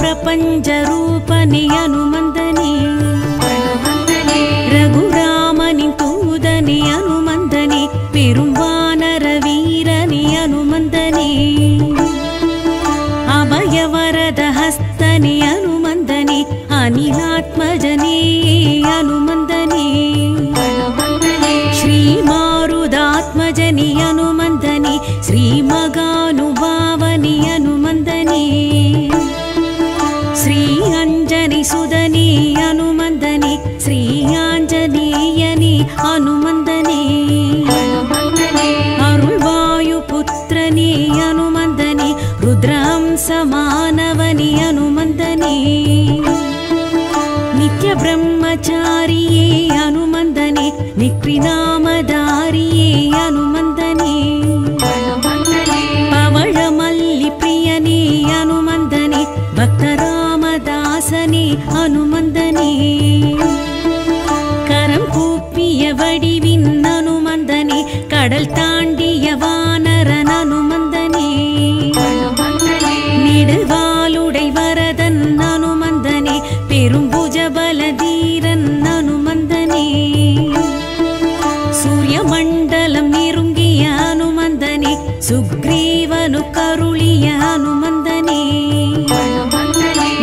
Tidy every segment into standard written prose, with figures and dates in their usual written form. प्रपंच रूपनि अनुमंदनी रघुराम निंतूदनि अनुमंदनी पेरुंवानर वीरनि अनुमंदनी अभयवरद हस्तनि अनुमंदनी अनिलात्मजनी अनुमंदनी श्री मारुदात्मजनी अनुमंदनी श्री मगानुभावनि अनुमंदनी श्री अंजनी सुदनी अनुमंदनी श्री आंजनेयनी अनुमंदनी अरुणवायु पुत्रनी अनुमंदनी रुद्रहंस मानवनी अनुमंदनी नित्य ब्रह्मचारिये अनुमंदनी निकृनामधारिये अनुमंदनी पवळमल्लि प्रियनी अनुमंदनी भक्तरामदासनी अनुमंदनी करम कूपिय वडिविन अनुमंदनी कडल तांडिय वानरन अनुमंदनी निडवालुडै वरदन अनुमंदनी पेरुंभुजबलधीरन अनुमंदनी सूर्यमंडलम निरुंगिय अनुमंदनी सुग्रीवनु करुळिय अनुमंदनी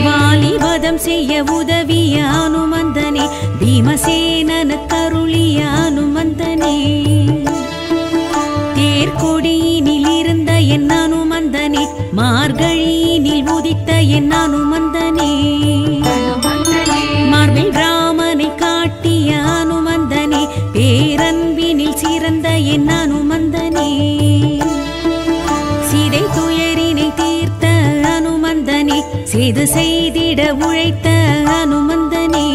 वालिवधं सेय उदविय अनुमंदनी भीमसेनन करुळिय अनुमंदनी தேர்கொடியினிலிருந்த என் அனுமந்தனே மார்கழியினில் உதித்த என் அனுமந்தனே மார்பில் ராமனை காட்டிய அனுமந்தனே பேரன்பினில் சிறந்த என் அனுமந்தனே சீதை துயரினை தீர்த்த அனுமந்தனே சேது செய்திட உழைத்த அனுமந்தனே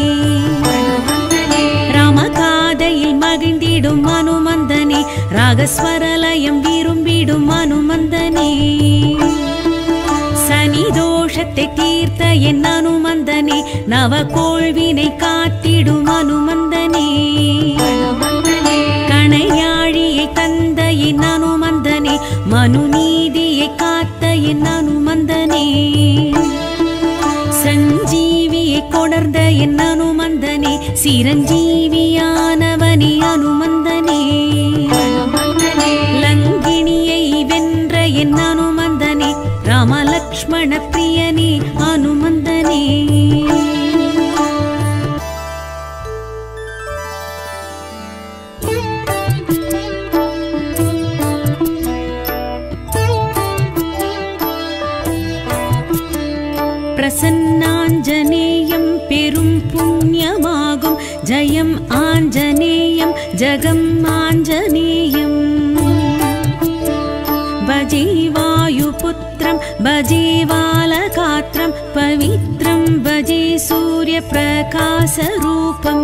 ராமகாதையில் மகிழ்ந்திடும் அனுமந்தனே ராகஸ்வரலயம் விரும்பிடும் அனுமந்தனே சனி தோஷத்தை தீர்த்த என் அனுமந்தனே நவகோள்வினை காத்திடும் அனுமந்தனே கணையாழியை தந்த என் அனுமந்தனே மனுநீதியை காத்த என் அனுமந்தனே சஞ்சீவியை கொணர்ந்த என் அனுமந்தனே சிரஞ்சீவியானவனே அனுமந்தனே லங்கிணியை வென்ற என் அனுமந்தனே ராமலக்ஷ்மண பிரியனே அனுமந்தனே பிரசன்னாஞ்சனேயம் பெரும் புண்ணியமாகும் ஜயம் ஆஞ்சனேயம் ஜகம் ஆஞ்சனேயம் भजे वायुपुत्रं भजे बालकात्रं पवित्रं भजे सूर्यप्रकाशरूपं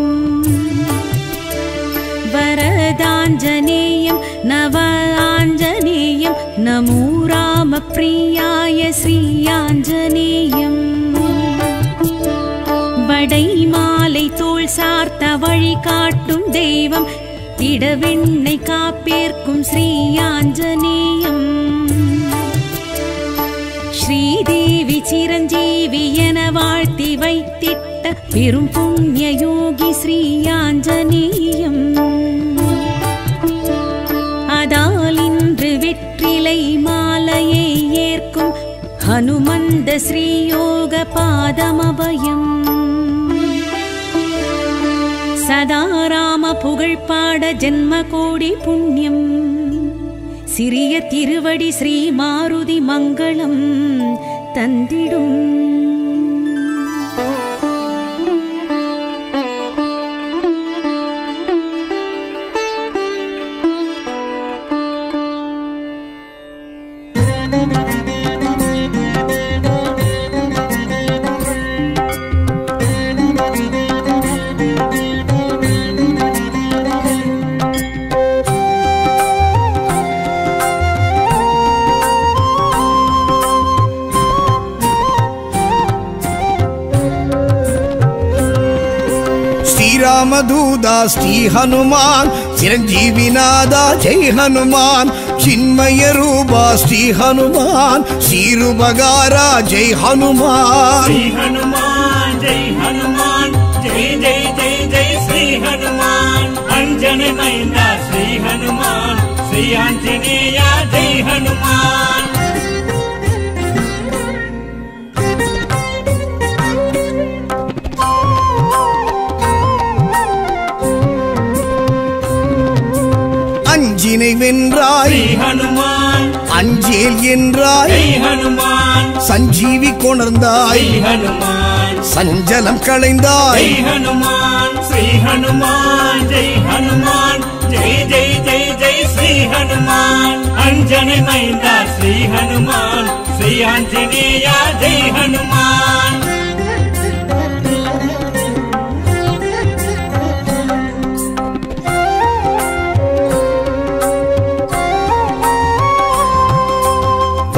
वरदाञ्जनेयं नवाञ्जनेयं नमो रामप्रियाय श्रीयाञ्जनेयं वडैमालै तोल् सार्थ वळिकाट्टुं देवं तिडविण्णै कापेर्कुं श्रीयाञ्जनेयं श्रीदेवी चिरञ्जीवी एन वाळ्त्ति वैत्तिट्ट पेरुं पुण्ययोगी श्रीयाञ्जनेयं अदालिन्द्र वेट्रिलै मालैये एर्कुं हनुमन्द श्रीयोग पादमभयम् सदा राम पुगழ் பாட जन्म कोड़ी पुण्यम सिरिय तिरुवडी श्री मारुति मंगलम तंदिडुम श्री हनुमान चिरंजीवी नादा जय हनुमान चिन्मय रूपा श्री हनुमान, श्री रूपगारा जय हनुमान, श्री हनुमान जय हनुमान, जय जय जय जय श्री हनुमान, अंजन नयना श्री हनुमान, श्री आंजनेय जय हनुमान। अंजिने वेन्राई हनुमान, अंजेल एन्राई हनुमान, संजीवी कोणर्ंदाई हनुमान, संजलम कलैंदाई हनुमान, श्री हनुमान जय हनुमान, जय जय जय जय श्री हनुमान, अंजने नयना श्री हनुमान, श्री आंजनेय जय हनुमान।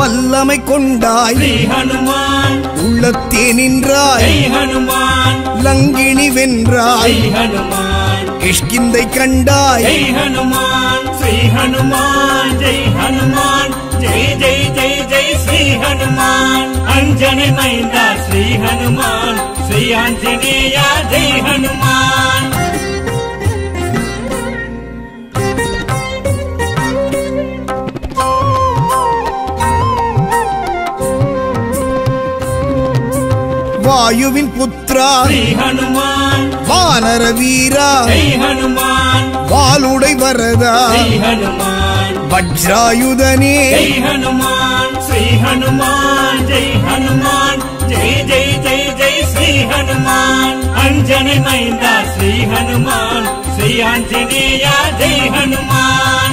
வல்லமை கொண்டாய் ஸ்ரீ ஹனுமான், உள்ளத்தே நின்றாய் ஹனுமான், லங்கினி வென்றாய் ஹனுமான், கிஷ்கிந்தை கண்டாய் ஹனுமான், ஸ்ரீ ஹனுமான் ஜெய் ஹனுமான், ஜெய் ஜெய் ஜெய் ஜெய் ஸ்ரீ ஹனுமான், அஞ்சனை மைந்தா ஸ்ரீ ஹனுமான், ஸ்ரீ ஆஞ்சநேயா ஜெய் ஹனுமான்। वायुविन पुत्रा श्री हनुमान, वानर वीरा श्री हनुमान, वालुडை वरदा श्री हनुमान, वज्रायुधने श्री हनुमान, श्री हनुमान जय हनुमान, जय जय जय जय श्री हनुमान, अंजने नयना श्री हनुमान, श्री आंजनेय जय हनुमान।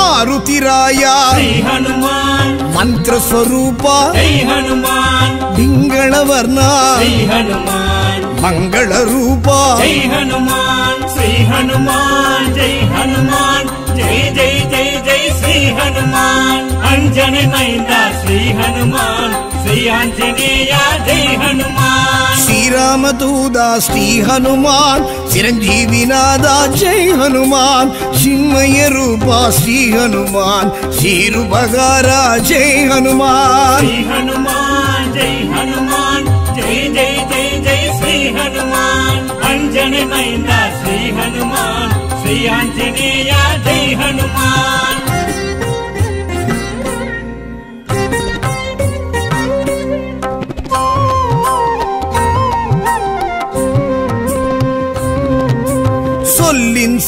मारुतिराया श्री हनुमान, मंत्र स्वरूपा श्री हनुमान, पिंगल वर्णा श्री हनुमान, मंगल रूपा श्री हनुमान, श्री हनुमान जय हनुमान, जय जय जय जय श्री हनुमान, अंजने नयना श्री हनुमान, श्री आंजनेय जय हनुमान। श्री रामदूता श्री हनुमान, चिरंजीवी नादा जय हनुमान, चिन्मय रूपा श्री हनुमान, श्री रूपगारा जय हनुमान, श्री हनुमान जय हनुमान, जय जय जय जय श्री हनुमान, अंजने नयना श्री हनुमान, श्री आंजनेय जय हनुमान।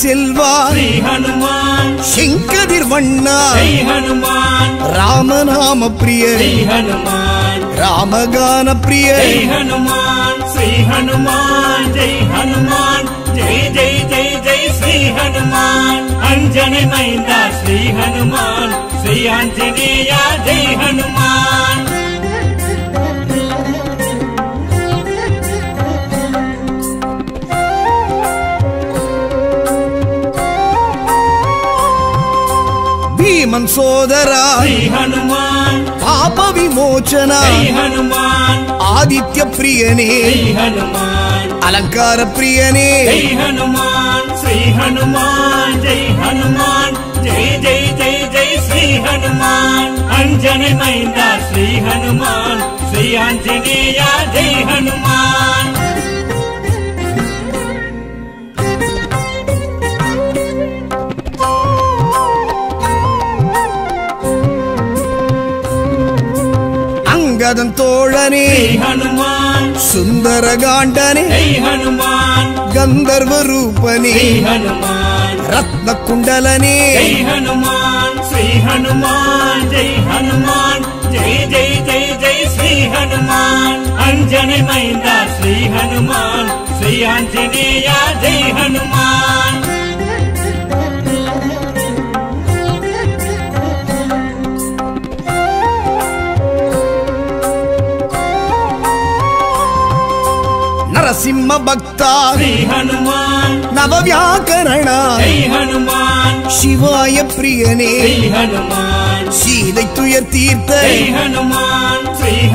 सेल्वा श्री हनुमान, शंकदिर वन्ना श्री हनुमान, राम नाम प्रिय श्री हनुमान, राम गान प्रिय श्री हनुमान, श्री हनुमान जय हनुमान, जय जय जय जय श्री हनुमान, अंजने नयना श्री हनुमान, श्री आंजनेय जय हनुमान। भीमन सोदरा श्री हनुमान, पाप विमोचना श्री हनुमान, आदित्य प्रियने श्री हनुमान, अलंकार प्रियने श्री हनुमान, श्री हनुमान जय हनुमान, जय जय जय जय श्री हनुमान, अंजने नयना श्री हनुमान, श्री आंजनेय जय हनुमान। तोड़ने श्री हनुमान, सुंदर गांडने श्री हनुमान, गंधर्व रूपने श्री हनुमान, रत्न कुंडलने श्री हनुमान जय हनुमान, जय जय जय जय श्री हनुमान, अंजने नयना श्री हनुमान, श्री आंजनेय जय हनुमान। नरसिंह भक्ता श्री हनुमान, नवव्याकरणा श्री हनुमान, शिवाय प्रियने श्री हनुमान, सीधे तुयर् तीर्थ श्री हनुमान, श्री जय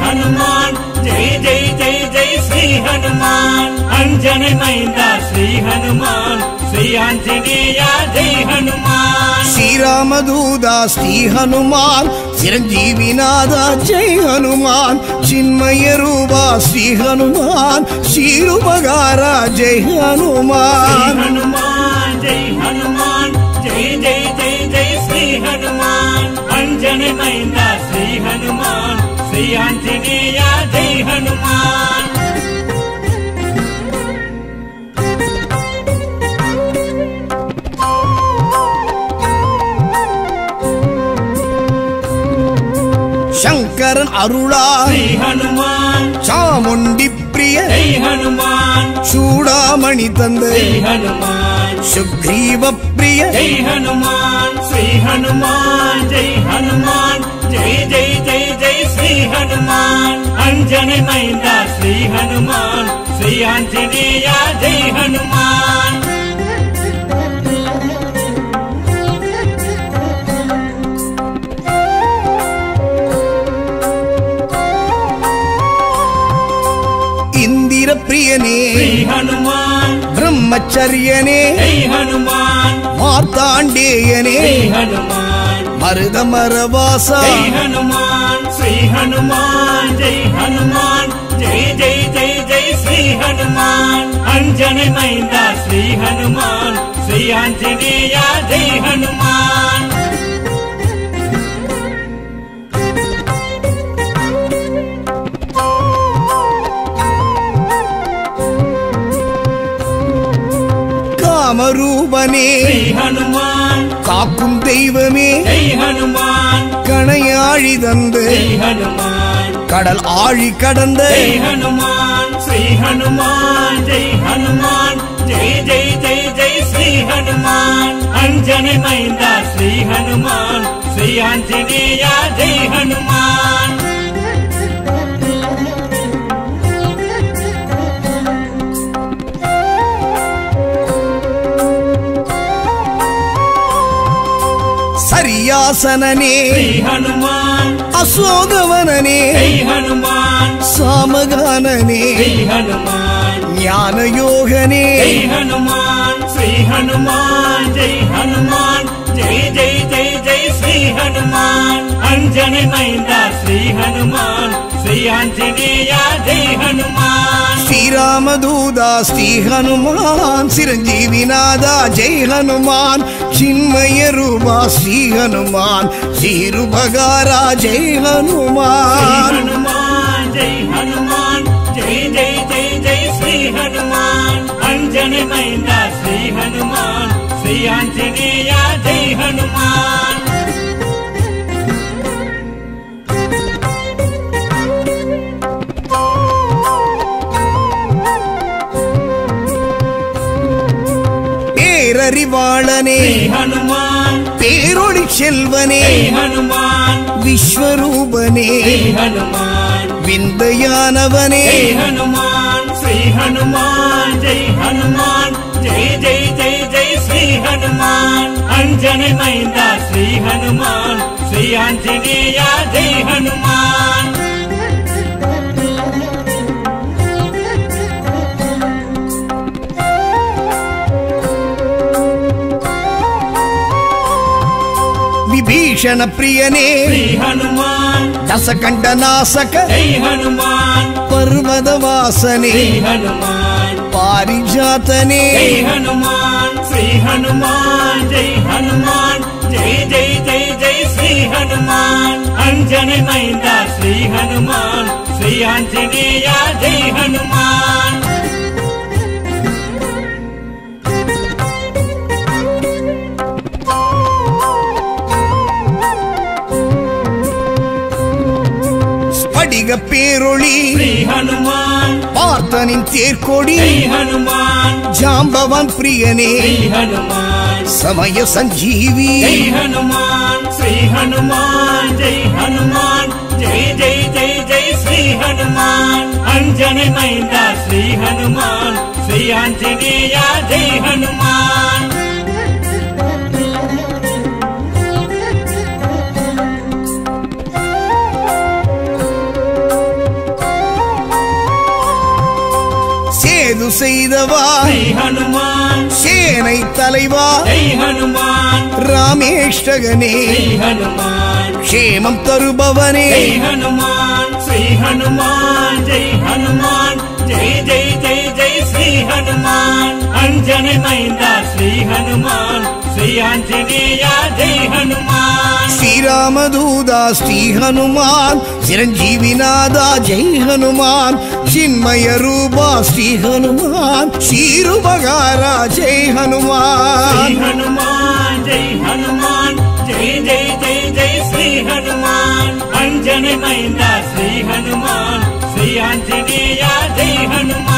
हनुमान जय जय जय जय श्री हनुमान अंजन नयना श्री आंजनेया जय हनुमान श्री रामदूता श्री हनुमान चिरंजीवीनाथ जय हनुमान चिन्मय रूपा श्री हनुमान शिरुपगारा जय हनुमान जय हनुमान जय जय जय जय श्री हनुमान अंजन नयना श्री हनुमान श्री आंजनेया जय हनुमान शंकरन अरुड़ा श्री हनुमान चामुंडी प्रिय जय हनुमान चूड़ामणि तंदे जय हनुमान सुग्रीव प्रिय श्री हनुमान जय जय जय जय श्री हनुमान अंजन नयना श्री आंजनेया जय हनुमान प्रियने श्री हनुमान ब्रह्मचर्यने जय हनुमान मार्तांडेयने जय हनुमान मर्दमरवासा श्री हनुमान जय जय जय जय श्री हनुमान अंजन नयना श्री आंजनेया जय हनुमान कामरूपने श्री हनुमान काकुम दैवमे जय हनुमान कणयाळि तंदे जय हनुमान कडल आळि कडंदे श्री हनुमान जय जय जय जय श्री हनुमान अंजन नयना श्री आंजनेया जय हनुमान सनने श्री हनुमान अशोकवनने जय हनुमान सामगानने जय हनुमान ज्ञान योगने जय हनुमान श्री हनुमान जय जय जय जय श्री हनुमान अंजन नयना श्री आंजनेया जय हनुमान श्री रामदूता श्री हनुमान चिरंजीवीनाथ जय हनुमान चिन्मय रूपा शिरुपगारा जय हनुमान जय जय जय जय श्री हनुमान अंजन नयना श्री आंजनेया जय हनुमान पेररिवाळने श्री हनुमान पेरोळि सेल्वने जय हनुमान विश्वरूपने जय हनुमान विंदयानवने जय हनुमान श्री हनुमान जय जय जय जय श्री हनुमान अंजन नयना श्री आंजनेया जय हनुमान विभीषण प्रियने श्री हनुमान दशकंड नाशक जय हनुमान पर्वत वासने जय हनुमान पारिजातने जय हनुमान श्री हनुमान जय जय जय जय श्री हनुमान अंजन नयना श्री आंजनेया जय हनुमान पेरोली श्री हनुमान पार्थनिन तेरकोडी जय हनुमान जांबवान प्रियने जय हनुमान समय संजीवी जय हनुमान श्री हनुमान जय जय जय जय श्री हनुमान अंजन नयना श्री आंजनेया जय हनुमान செய்தவா ஹனுமான், சேனை தலைவா ஹனுமான், ராமேஷ்டகனே ஹனுமான், க்ஷேமம் தருபவனே ஹனுமான், ஸ்ரீ ஹனுமான் ஜெய் ஹனுமான், ஜெய் ஜெய் ஜெய் ஜெய் ஸ்ரீ ஹனுமான், அஞ்சனை மைந்தா ஸ்ரீ ஹனுமான், ஸ்ரீ ஆஞ்சநேயா ஜெய் ஹனுமான், श्रीरामदूदा श्री हनुमान, चिरंजीविनादा जय हनुमान, चिन्मय रूपा श्री हनुमान, शीरुबगारा जय हनुमान, हनुमान जय हनुमान, जय जय जय जय श्री हनुमान, अंजनी मैना श्री हनुमान, श्री आंजनेया जय हनुमान।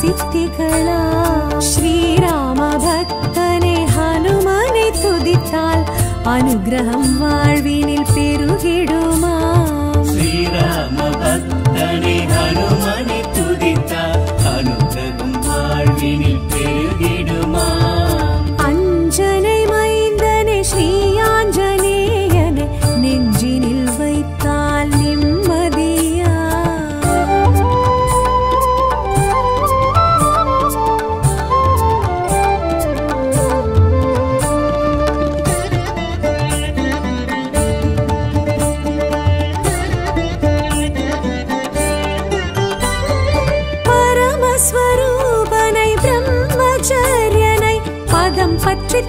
सिद्धिकल श्रीराम भक्तने हनुमाने तुदिचाल अनुग्रहम वाळ्विनिल पेरुगिडुमा श्रीराम भक्तने हनुमाने तुदिचाल अनुग्रहम वाळ्विनिल पेरुगिडुमा अंजने मैंदने श्री आंजनेयने नेंजिनिल वैत्ताल निम्मदिया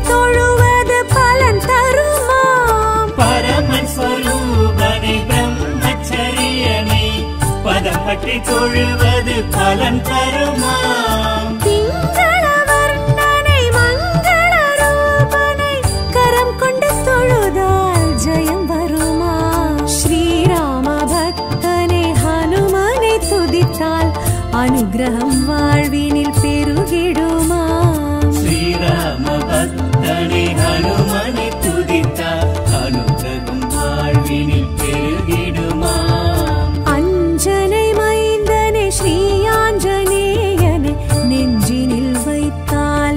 तोळुवद फलं तरुमा परम स्वरूपने ब्रह्मचर्यने पदं पट्टि तोळुवद फलं तरुमा पिंगळ वर्णने मंगळ रूपने करम कोंड तोळुदाल जयं वरुमा श्रीराम भक्तने हनुमाने तुदिताल अनुग्रहं वाळ्विनिल पेरुगिडुमा श्रीराम भक्तने हनुमाने तुदिता अनुग्रहं वाळ्विनिल पेरुगिडुमा अंजने मैंदने श्री आंजनेयने नेंजिनिल वैत्ताल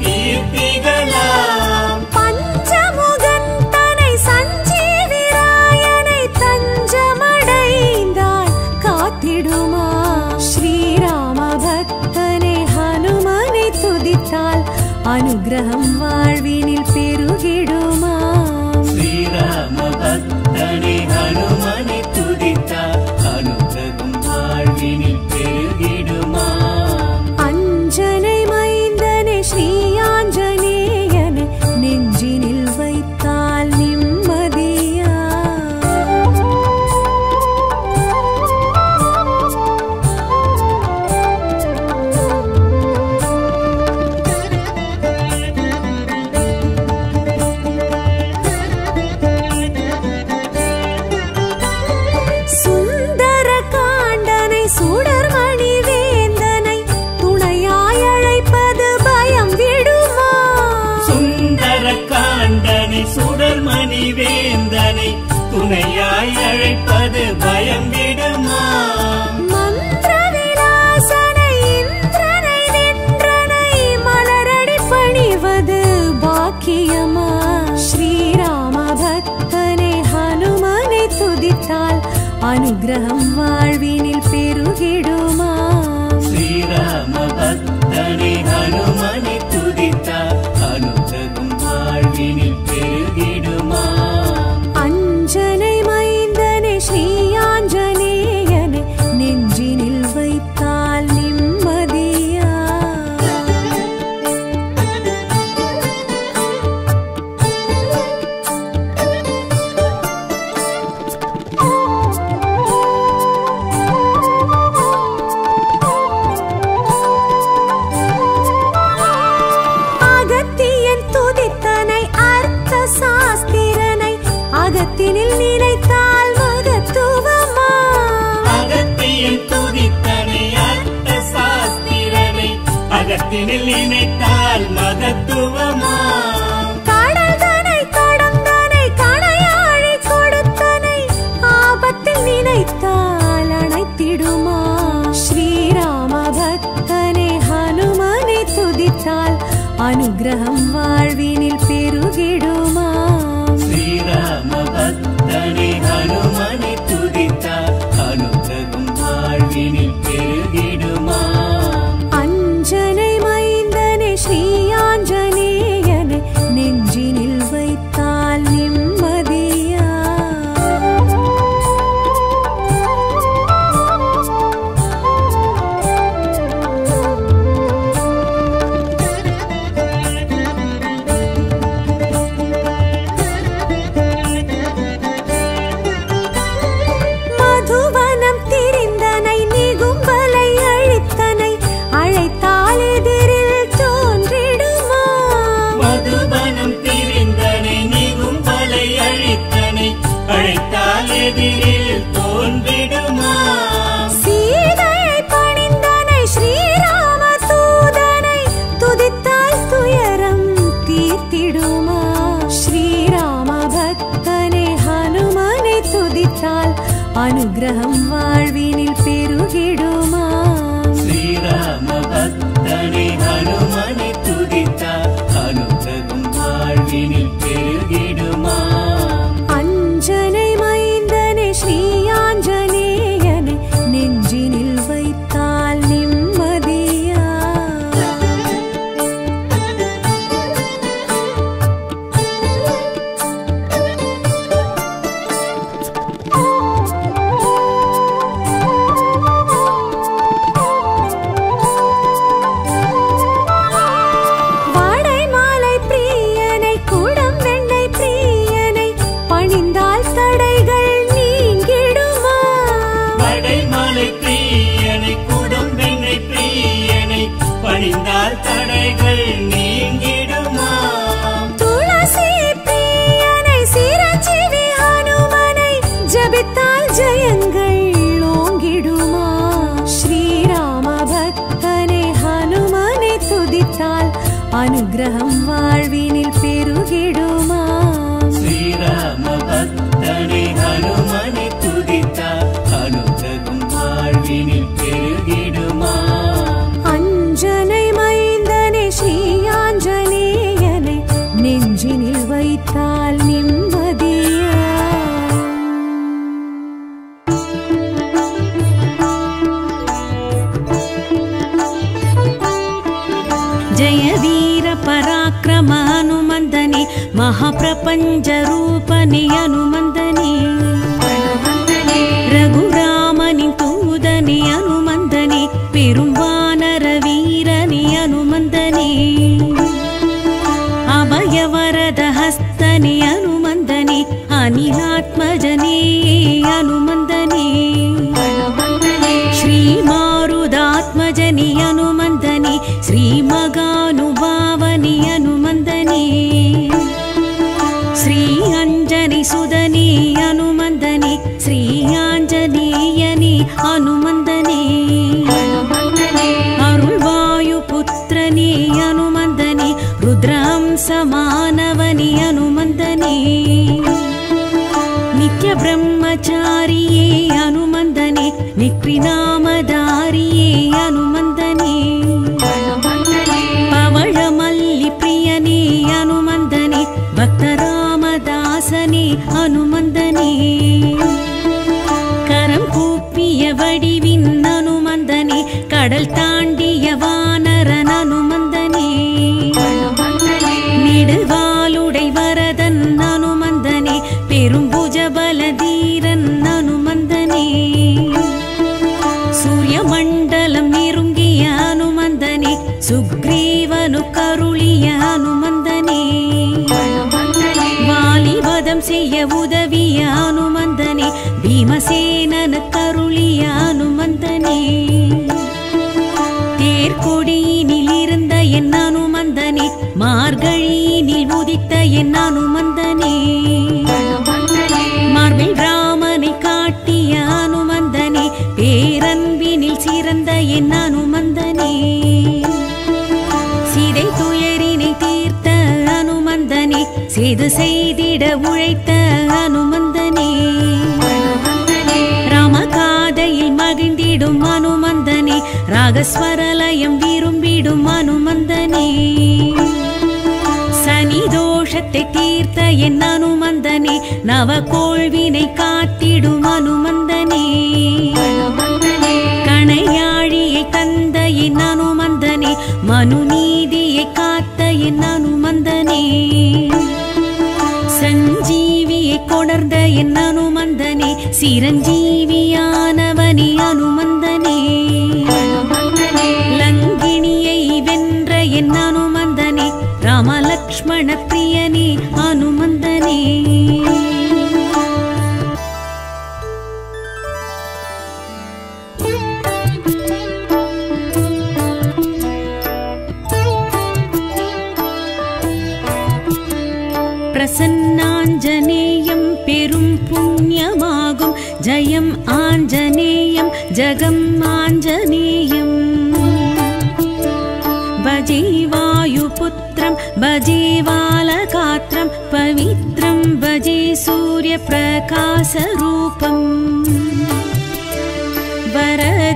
निम्मदिया पंचमुगंतने संजीविरायने तंजमडैंदाल कातिडुमा श्रीराम भक्तने हनुमाने तुदिताल अनुग्रहं वाळ्विनिल पेरुगिडुमा श्रीराम भक्तने हनुमाने तुदिताल अनुग्रहं वाळ्विनिल पेरुगिडुमा अंजने श्री आंजनेयने नेंजिनिल वैत्ताल निम्मदिया सुंदर कांडने सुडर्मणि वेंदने तुणयाय सुडर्मणि वेंदने तुणयाय अழைப்பது பயம் விடுமா मंत्र विलासने इंद्रने निंद्रने मलरடி பணிவது பாக்கியமா श्रीराम भक्तने हनुमाने तुदिताल अनुग्रहं वाळ्विनिल पेरुगिडुमा श्रीराम भक्तने हनुमाने तुदिताल अनुग्रहं वाळ्विनिल पेरुगिडुमा अंजने मैंदने श्री आंजनेयने नेंजिनिल वैत्ताल निम्मदिया श्रीराम भक्तने हनुमाने तुदिताल अनुग्रहं वाळ्विनिल पेरुगिडुमा श्रीराम भक्तने हनुमाने तुदिताल अनुग्रहं वाळ्विनिल पेरुगिडुमा अंजने मैंदने श्री आंजनेयने नेंजिनिल वैत्ताल निम्मदिया।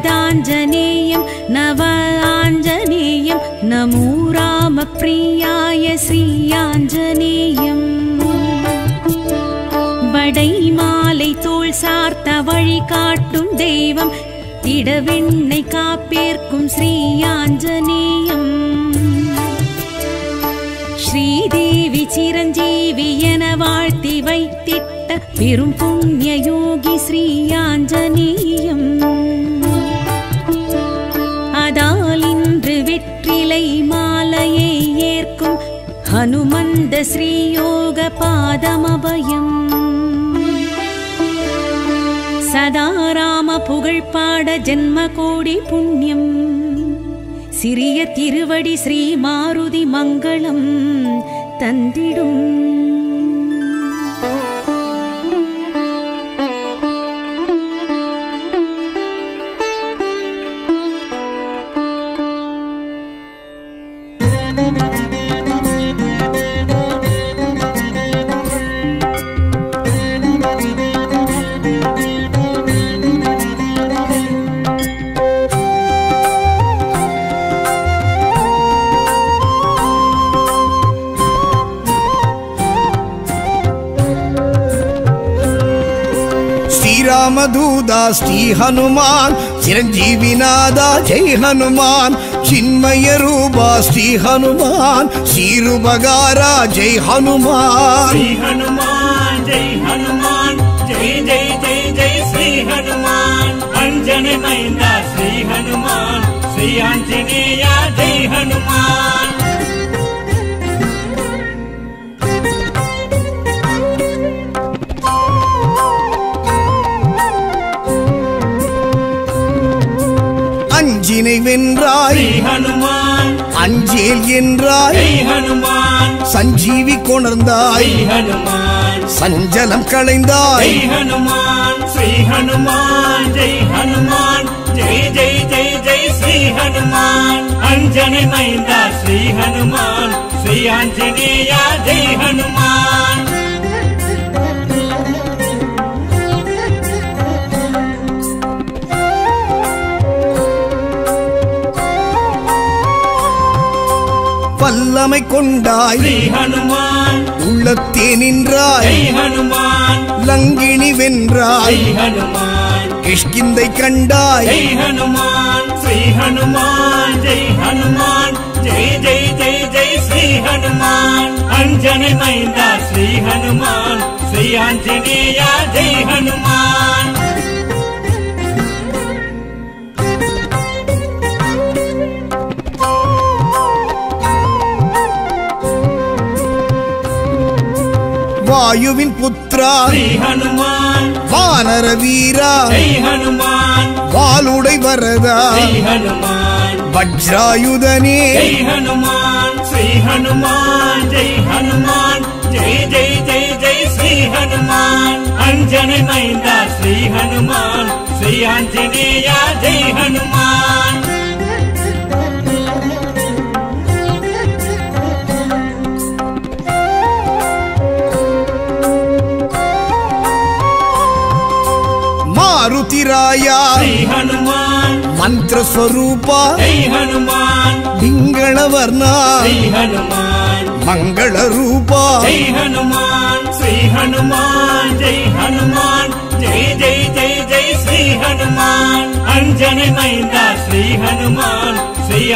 वरदाञ्जनेयं नवाञ्जनेयं नमो रामप्रियाय श्रीयाञ्जनेयं वडैमालै तोल सार्थ वழிகாட்டும் தெய்வம் இடவிண்ணை காப்பேர்க்கும் श्रीयाञ्जनेयं श्रीदेवी चिरञ्जीवी एन वाळ्त्ति वैत्तिट्ट पेरुं पुण्य योगी श्रीयाञ्जनेयं अदाल इन्रु वेट्रिलै मालैये एर्क्कुम हनुमन्त श्रीयोग पादमभयम् सदा राम पुगळ् पाड जन्म कोडि पुण्यम् सिरिय तिरुवडि श्री मारुति मंगलम् तंदिडुम दूदा श्री हनुमान चिरंजीवी नादा जय हनुमान चिन्मय रूपा श्री हनुमान श्री रूपगारा जय हनुमान जय हनुमान जय जय जय जय श्री हनुमान अंजन नयना श्री आंजनेय जय हनुमान संजीवी कोणर्ंदाई संजलम कलैंदाई श्री हनुमान जय हनुमान जय जय श्री हनुमान अंजनी नयना श्री आंजनेय जय हनुमान வல்லமை கொண்டாய் ஸ்ரீ ஹனுமான் உள்ளத்தே நின்றாய் ஸ்ரீ ஹனுமான் லங்கினி வென்றாய் ஸ்ரீ ஹனுமான் கிஷ்கிந்தை கண்டாய் ஸ்ரீ ஹனுமான் ஸ்ரீ ஹனுமான் ஜெய் ஹனுமான் ஜெய் ஜெய் ஜெய் ஜெய் ஸ்ரீ ஹனுமான் அஞ்சனை மைந்தா ஸ்ரீ ஹனுமான் ஸ்ரீ ஆஞ்சநேய ஜெய் ஹனுமான் वायुविन पुत्रा श्री हनुमान वानर वीरा जय हनुमान वालुडை वरदा जय हनुमान वज्रायुधने जय हनुमान श्री हनुमान जय हनुमान जय जय जय जय श्री हनुमान अंजनी नयना श्री हनुमान श्री आंजनेय जय हनुमान मारुतिराया श्री हनुमान मंत्र स्वरूपा जय हनुमान पिंगळवर्णा श्री हनुमान मंगल रूपा श्री हनुमान जय हनुमान जय जय जय जय श्री हनुमान अंजनी नयना श्री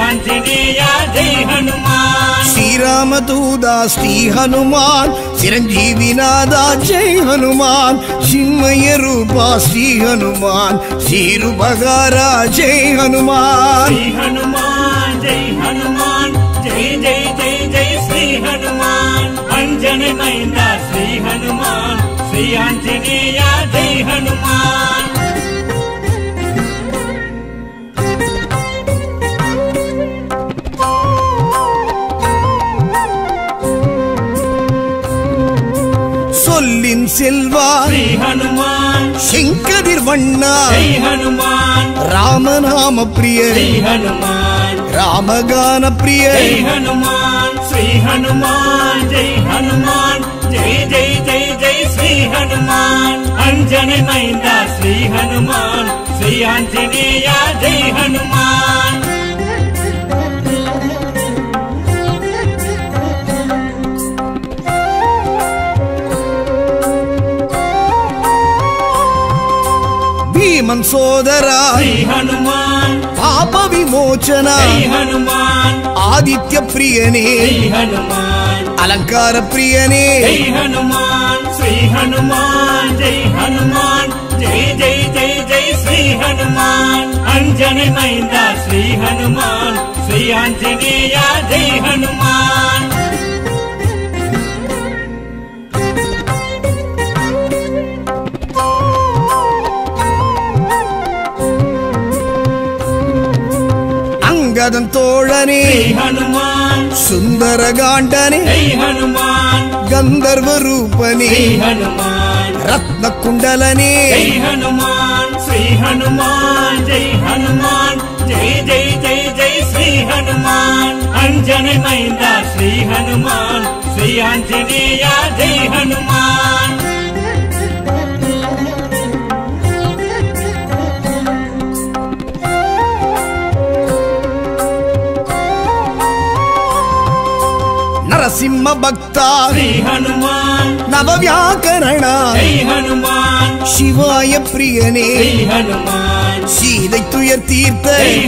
आंजनेय जय हनुमान श्री रामदूदा श्री हनुमान चिरंजीवी नादा जय हनुमान चिन्मय रूपा श्री हनुमान श्री रूपगारा जय हनुमान श्री हनुमान जय हनुमान जय जय जय जय श्री हनुमान अंजनी नयना श्री आंजनेय जय हनुमान सेल्वा श्री हनुमान शंकरदिर वन्ना श्री हनुमान रामनाम प्रिय श्री हनुमान रामगान प्रिय श्री हनुमान जय जय जय जय श्री हनुमान अंजनी मैंदा श्री हनुमान श्री आंजनेय जय हनुमान। भीमन सोदरा श्री हनुमान पाप विमोचना श्री हनुमान आदित्य प्रियने श्री हनुमान अलंकार प्रियने श्री हनुमान श्री हनुमान जय हनुमान जय जय जय जय श्री हनुमान अंजनी मैंदा श्री हनुमान श्री आंजनेय जय हनुमान। तोड़ने हनुमान सुंदर गांडने हनुमान गंधर्व रूपने हनुमान रत्न कुंडलने हनुमान श्री हनुमान जय हनुमान जय जय जय जय श्री हनुमान अंजनी मैंदा श्री हनुमान श्री आंजनेय जय हनुमान। नरसिंह भक्ता श्री हनुमान नवव्याकरण हनुमान शिवाय प्रियने हनुमान सीधे तुय तीर्थ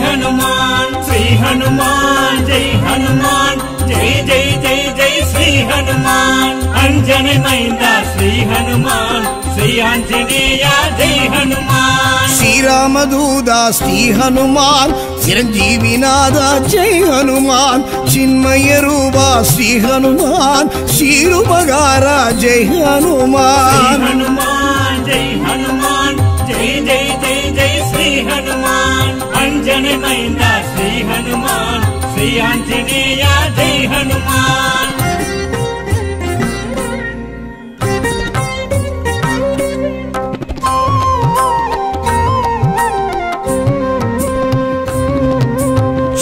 हनुमान जय हनुमान जय जय जय जय श्री हनुमान अंजनी मैंदा श्री हनुमान श्री आंजनेय जय हनुमान। श्री राम दूदा श्री हनुमान चिरंजीवी नादा जय हनुमान चिन्मय रूपा श्री हनुमान शिरु बगारा जय हनुमान हनुमान जय हनुमान जय जय जय जय श्री हनुमान अंजनी मैंदा श्री हनुमान श्री आंजनेय जय हनुमान।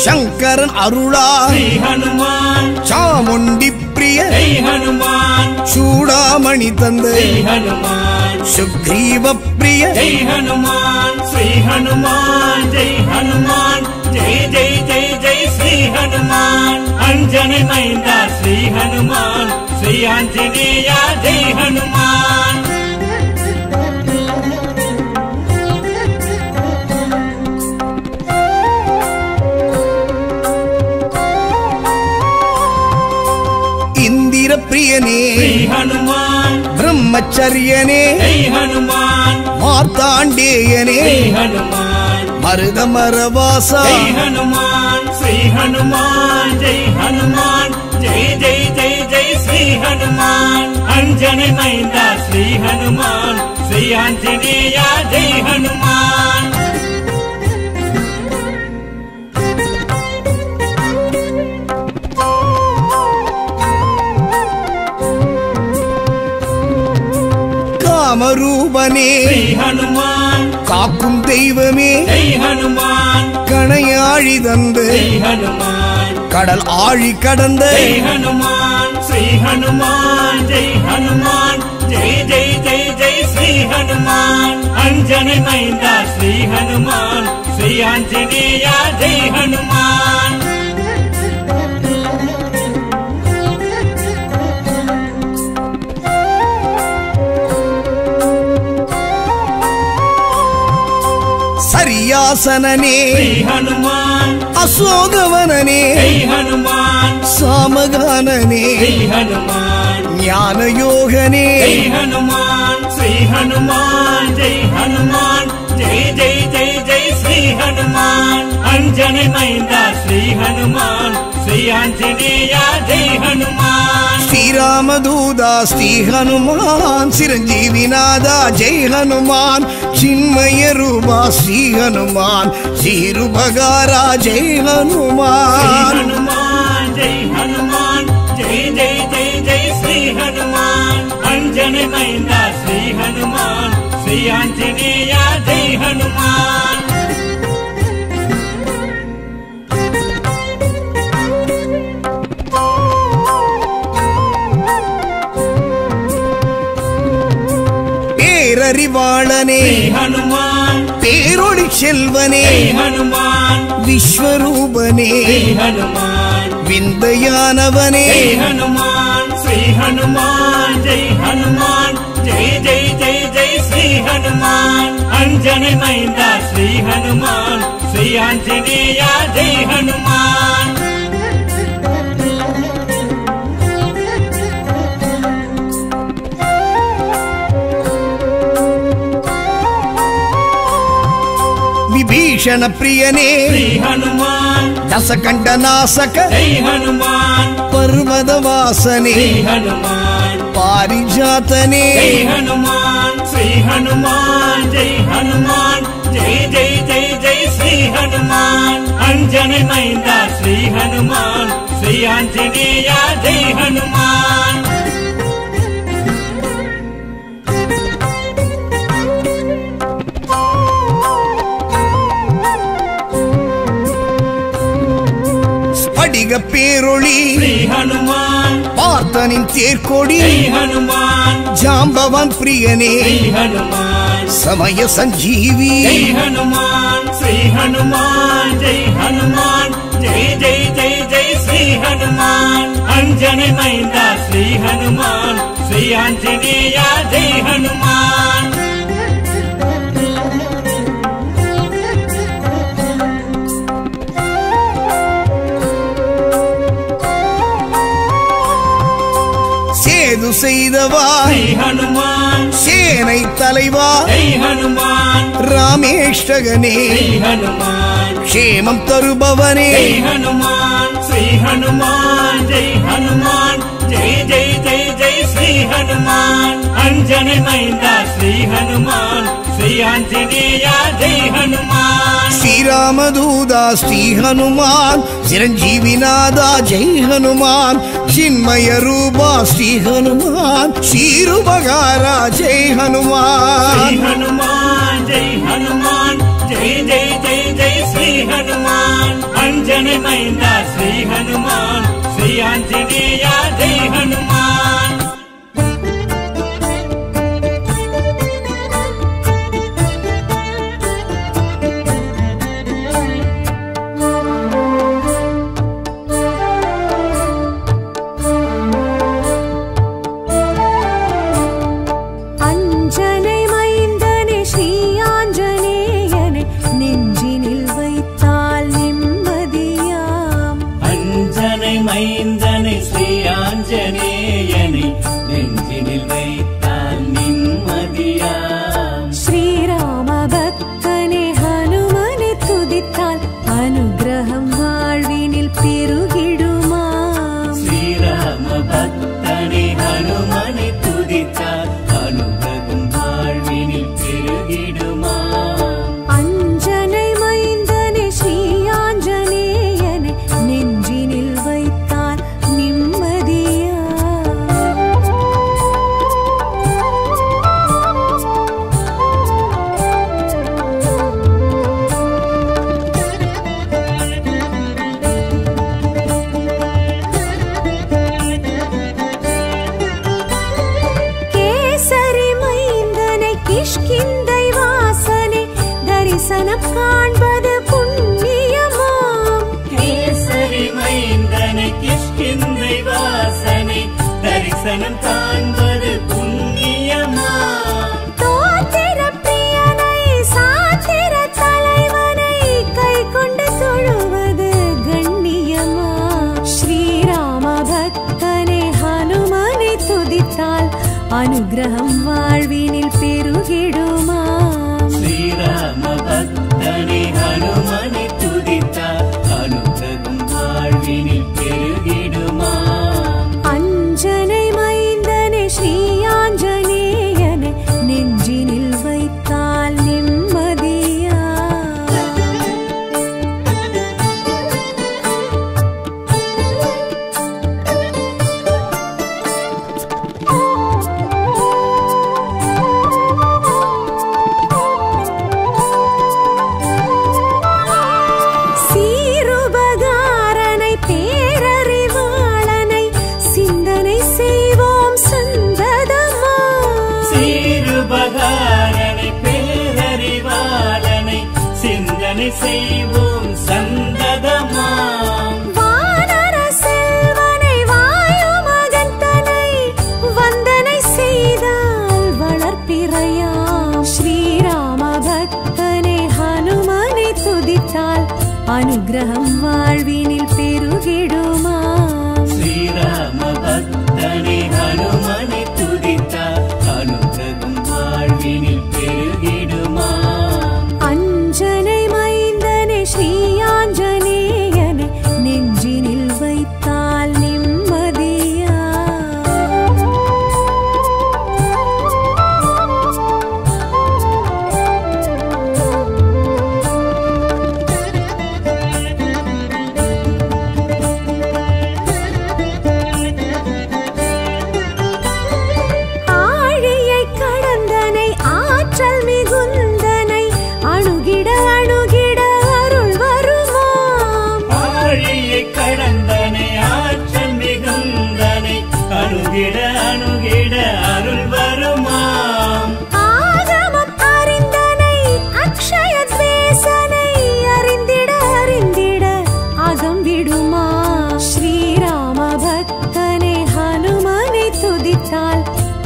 शंकरन अरुड़ा श्री हनुमान चामुंडी प्रिय हनुमान चूड़ामणि तंदे हनुमान सुग्रीव प्रिय हनुमान जय जय जय जय श्री हनुमान अंजनी मैंदा श्री हनुमान श्री आंजनेय जय हनुमान। प्रियने हनुमान ब्रह्मचर्यने हनुमान मार्तांडेयने हनुमान मर्दमरवासा हनुमान जय जय जय जय श्री हनुमान अंजनी मैंदा श्री हनुमान श्री आंजनेय जय हनुमान। कामरूपने हनुमान काकुम दैवमे हनुमान कणयाळि तंदे हनुमान कडल आळि कडंदे हनुमान जय जय जय जय श्री हनुमान अंजनी मैंदा श्री हनुमान श्री आंजनेय जय हनुमान। सरियासनने हनुमान असोगवनने हनुमान सामगानने हनुमान ज्ञान योगने हनुमान जय जय जय जय श्री हनुमान अंजनी मैंदा श्री हनुमान श्री आंजनेय जय हनुमान। श्री राम दूदा श्री हनुमान चिरंजीवी नादा जय हनुमान चिन्मय रूपा श्री हनुमान शिरु बगारा जय हनुमान हनुमान जय जय जय जय श्री हनुमान अंजनी मैंदा श्री हनुमान श्री आंजनेय जय हनुमान। அறிவாளனே ஹனுமான், பேரொளி செல்வனே ஹனுமான், விஸ்வரூபனே ஹனுமான், விந்தையானவனே ஹனுமான், ஸ்ரீ ஹனுமான் ஜெய் ஹனுமான், ஜெய் ஜெய் ஜெய் ஜெய் ஸ்ரீ ஹனுமான், அஞ்சனை மைந்தா ஸ்ரீ ஹனுமான், ஸ்ரீ ஆஞ்சநேயா ஜெய் ஹனுமான். भीषण प्रियने श्री हनुमान, दसकंड नासक जय हनुमान, पर्वत वासने श्री हनुमान, पारिजातने जय हनुमान, श्री हनुमान जय हनुमान, जय जय जय जय श्री हनुमान, अंजनी मैंदा श्री हनुमान, श्री आंजनेया जय हनुमान. பேரொளி ஸ்ரீ ஹனுமான், பார்த்தனின் தேர்கொடி ஸ்ரீ ஹனுமான், ஜாம்பவான் பிரியனே ஸ்ரீ ஹனுமான், சமய சஞ்சீவி ஸ்ரீ ஹனுமான், ஸ்ரீ ஹனுமான் ஜெய் ஹனுமான், ஜெய் ஜெய் ஜெய் ஜெய் ஸ்ரீ ஹனுமான், அஞ்சனை மைந்தா ஸ்ரீ ஹனுமான், ஸ்ரீ ஆஞ்சநேயா ஜெய் ஹனுமான். செய்தவா ஹனுமான், சேனை தலைவா ஹனுமான், ராமேஷ்டகனே ஹனுமான், க்ஷேமம் தருபவனே ஹனுமான், ஸ்ரீ ஹனுமான் ஜெய் ஹனுமான், ஜெய் ஜெய் ஜெய் ஜெய் ஸ்ரீ ஹனுமான், அஞ்சனை மைந்தா ஸ்ரீ ஹனுமான், ஸ்ரீ ஆஞ்சநேயா ஜெய் ஹனுமான். श्रीरामदूता श्री हनुमान, चिरंजीविनादा जय हनुमान, चिन्मय रूपा श्री हनुमान, शीरुपकारा जय हनुमान. श्री हनुमान जय हनुमान, जय जय जय जय श्री हनुमान, अंजनी मैंदा श्री हनुमान, श्री आंजनेया जय हनुमान.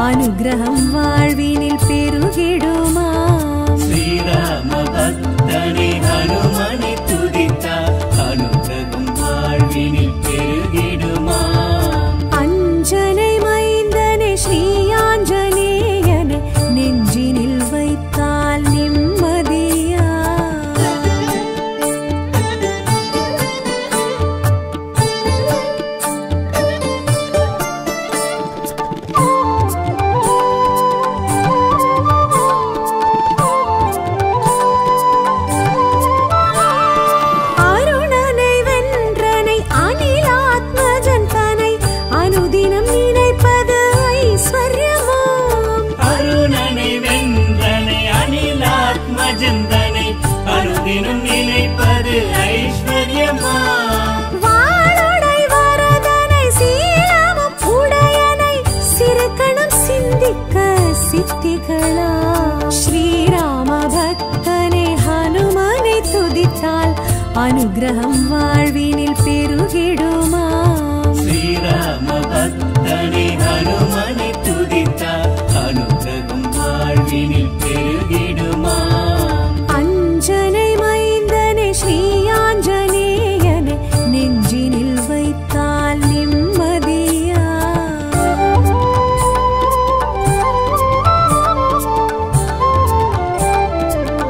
अनुग्रहं वाळ्विनिल पेरुगिडुमा श्रीराम भक्तने हनुमने तुदिता अनुग्रहं वाळ्विनिल पेरुगिडुमा अंजनै मैंदने श्री आंजनेयने नेंजिनिल वैत्ताल निम्मदिया अनुग्रहं वाळ्विनिल पेरुगिडुमा श्रीराम भक्तने हनुमने तुदिता अनुग्रहं वाळ्विनिल पेरुगिडुमा अंजनै मैंदने श्री आंजनेयने नेंजिनिल वैत्ताल निम्मदिया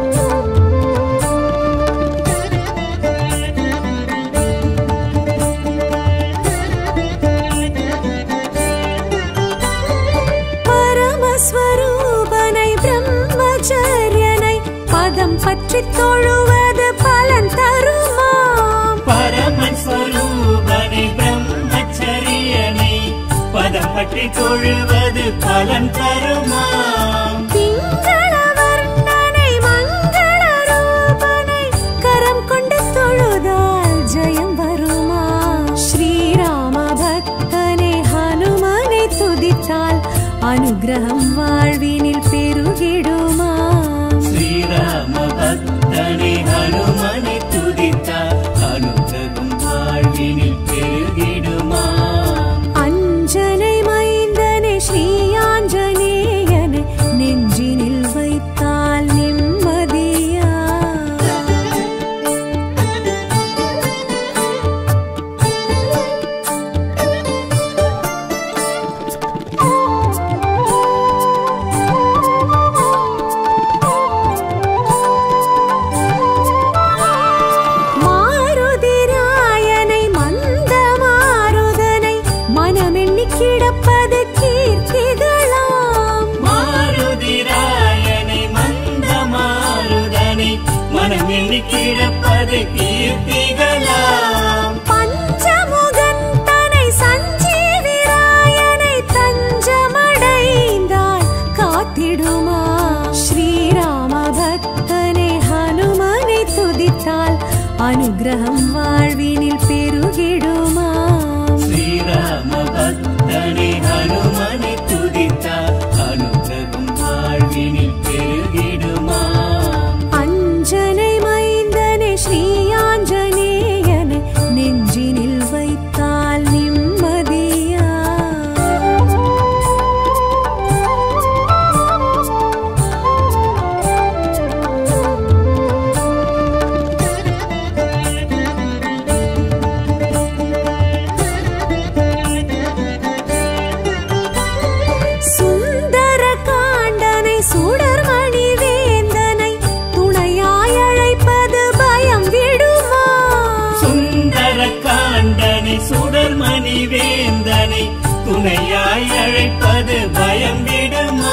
श्रीराम भक्तने हनुमने तुदिताल अनुग्रहं वाळ्विनिल पेरुगिडुमा श्रीराम भक्तने हनुमने तुदिता अनुग्रहं वाळ्विनिल पेरुगिडुमा अंजनै मैंदने श्री आंजनेयने नेंजिनिल वैत्ताल निम्मदिया वर्णने मंगल रूपने करम कोंडु तोळुदाल जयम वरुमा श्रीराम भक्तने हनुमने तुदिताल अनुग्रहं वाळ्विनिल पेरुगिडुमा श्रीराम भक्तने हनुमने तुदिता अनुग्रहं वाळ्विनिल पेरुगिडुमा अंजनै मैंदने श्री आंजनेयने नेंजिनिल वैत्ताल निम्मदिया पंचमुगंतने संजीविरायने तंजमडैंदाल कातिडुमा श्रीराम भक्तने हनुमने तुदिताल अनुग्रहं वाळ्विनिल पेरुगिडुमा श्रीराम भक्तने हनुमने तुदिता अनुग्रहं वाळ्विनिल पेरुगिडुमा अंजनै मैंदने துணையாய் அழைப்பது பயம் விடுமா?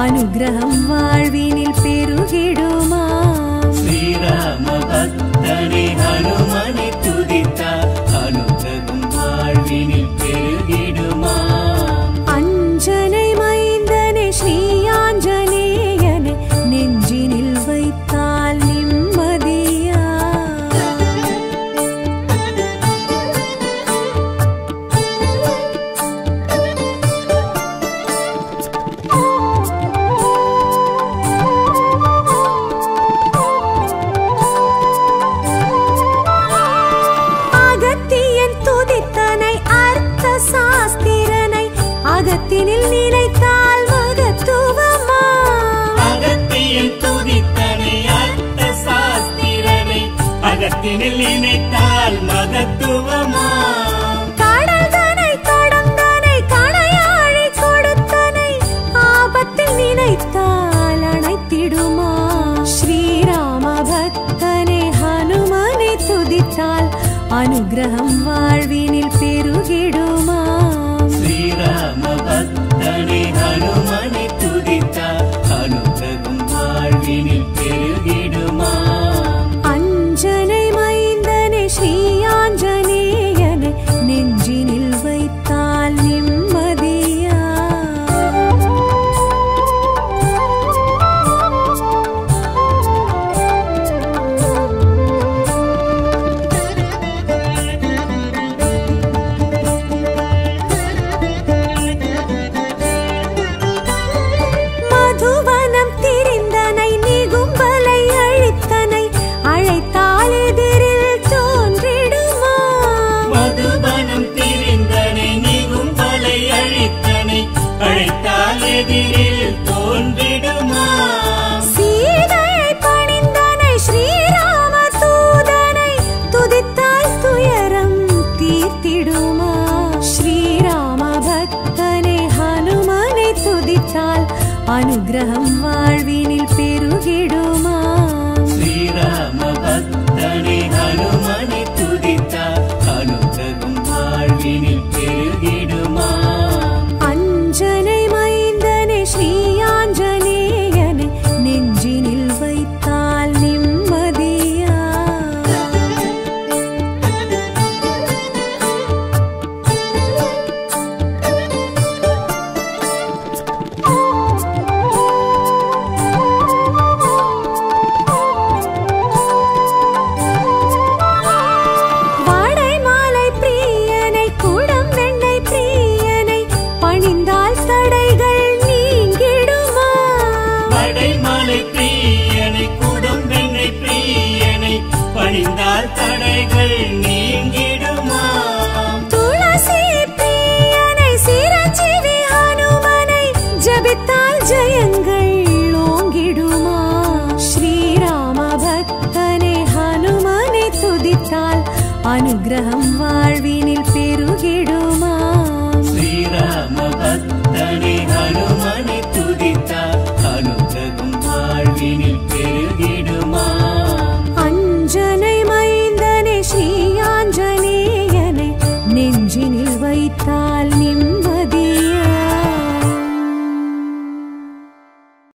अनुग्रहं वाळ्विनिल् पेरुगिडुमा श्रीराम भक्तने हनुमने तुदिता अनुग्रहं वाळ्विनिल् पेरुगिडुमा अंजनै मैंदने श्री आंजनेयने नेंजिनिल् वैत्ताल् निम्मदिया श्रीराम भक्तने हनुमने तुदिताल अनुग्रहं वाळ्विनिल् पेरुगिडुमा श्रीराम भक्तने हनुमने तुदिता अनुग्रहं वाळ्विनिल् पेरुगिडुमा अनुग्रहं वाळ्विनिल् पेरुगिडुमा श्रीराम भक्तने हनुमने तुदिता अनुग्रहं वाळ्विनिल् पेरुगिडुमा अंजनै मैंदने श्री आंजनेयने नेंजिनिल् वैत्ताल् निम्मदिया अनुग्रहं वाळ्विनिल् पेरुगिडुमा श्रीराम भक्तने हनुमने तुदिता अनुग्रहं वाळ्विनिल् पेरुगिडुमा अंजनै मैंदने श्री आंजनेयने नेंजिनिल् वैत्ताल्